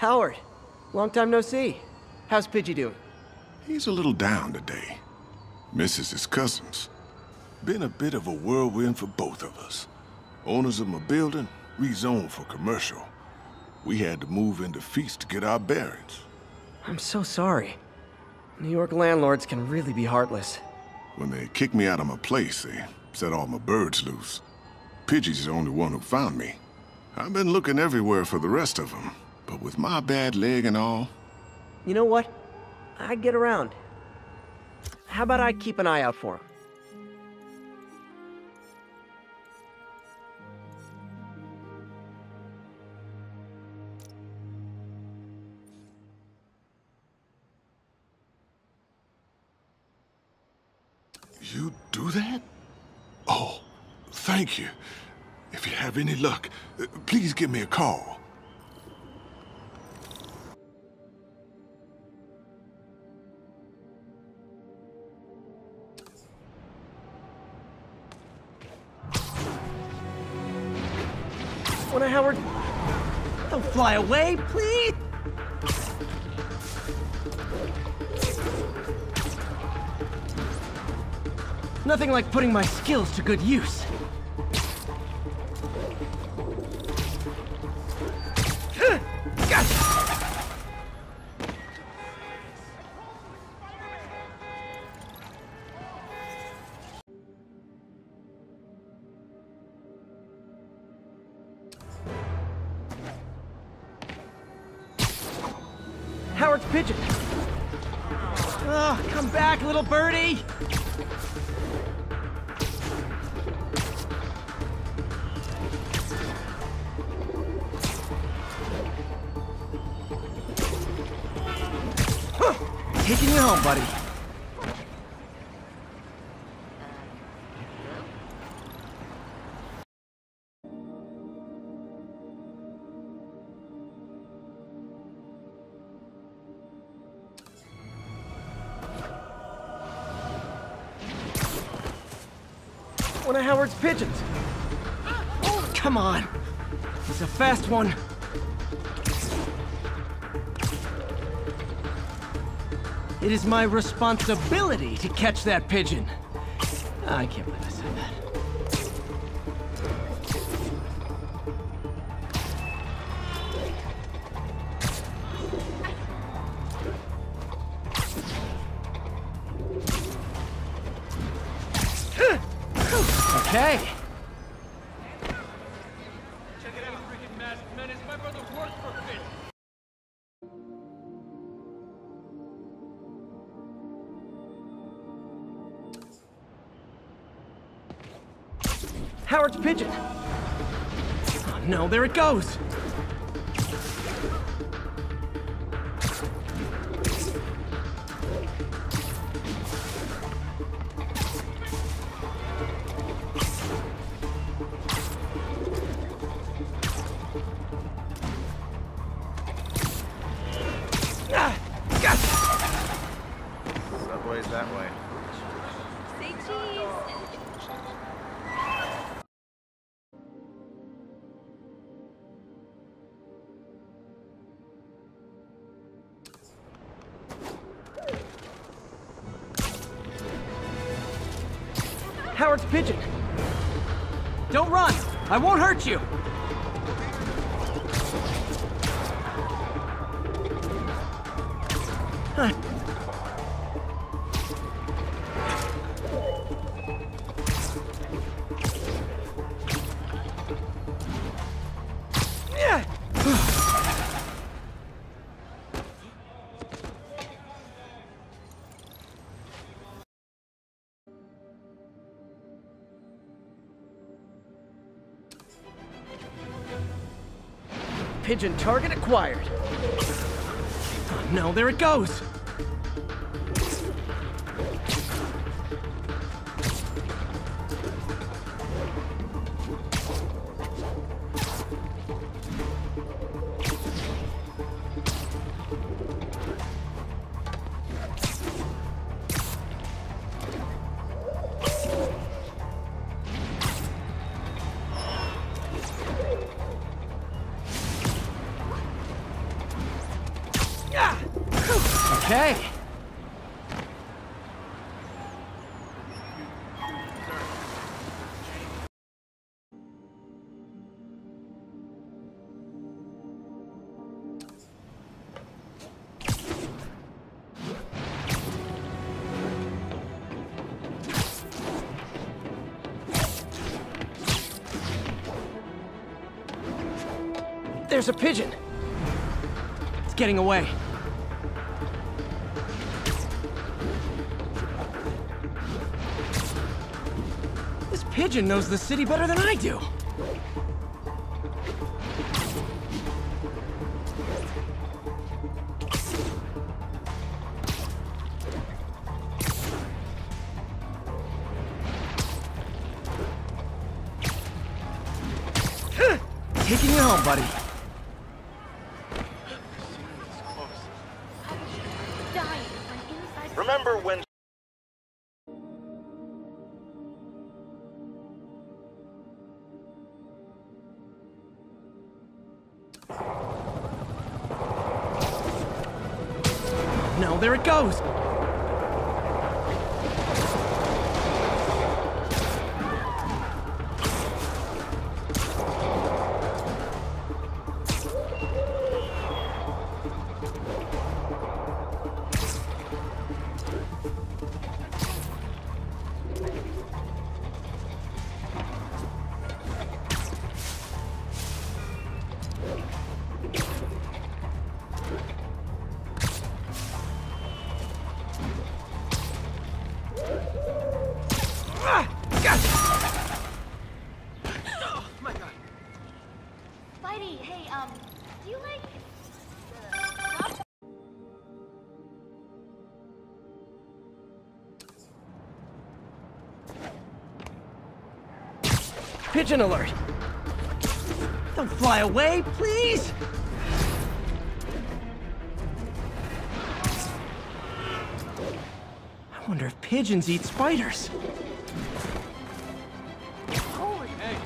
Howard, long time no see. How's Pidgey doing? He's a little down today. Misses his cousins. Been a bit of a whirlwind for both of us. Owners of my building rezoned for commercial. We had to move into Feast to get our bearings. I'm so sorry. New York landlords can really be heartless. When they kicked me out of my place, they set all my birds loose. Pidgey's the only one who found me. I've been looking everywhere for the rest of them, but with my bad leg and all... You know what? I get around. How about I keep an eye out for him? You do that? Oh, thank you. If you have any luck, please give me a call. Wanna, Howard? Don't fly away, please! Nothing like putting my skills to good use. Howard's pigeon. Oh, come back, little birdie! Taking you home, buddy. One of Howard's pigeons. Oh, come on. It's a fast one. It is my responsibility to catch that pigeon. Oh, I can't believe I said that. Okay. Check it out, freaking masked menace. My brother works for Fitz. Howard's pigeon. Oh no, there it goes. Ah, gotcha. Subway's that way. Say cheese. Howard's pigeon. Don't run. I won't hurt you. Huh. Pigeon target acquired. Oh, no, there it goes. Okay. There's a pigeon. It's getting away. This pigeon knows the city better than I do. Taking you home, buddy. Remember when... No, there it goes! Pigeon alert! Don't fly away, please! I wonder if pigeons eat spiders. Holy hey.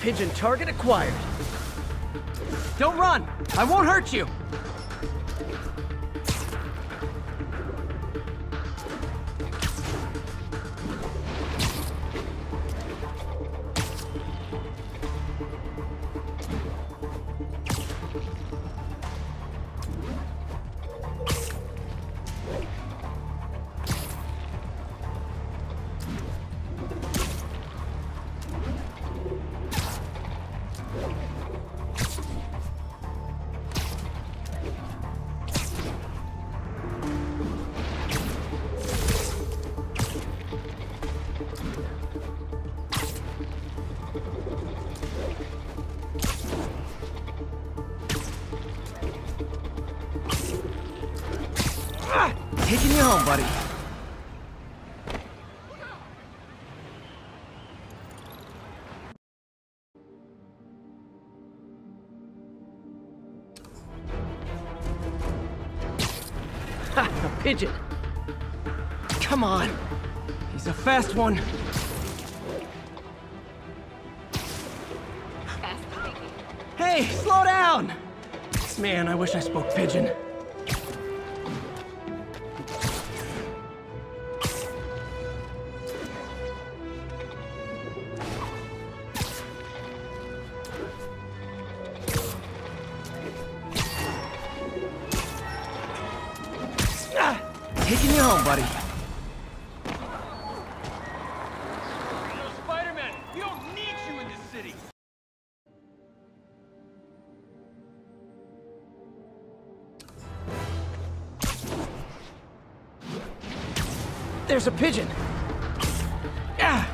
Pigeon target acquired. Don't run! I won't hurt you! Taking you home, buddy. Ha! A pigeon. Come on. He's a fast one. Hey, slow down! Man, I wish I spoke pigeon. Taking you home, buddy. There's a pigeon. Yeah.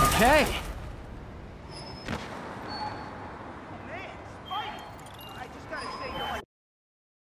Okay.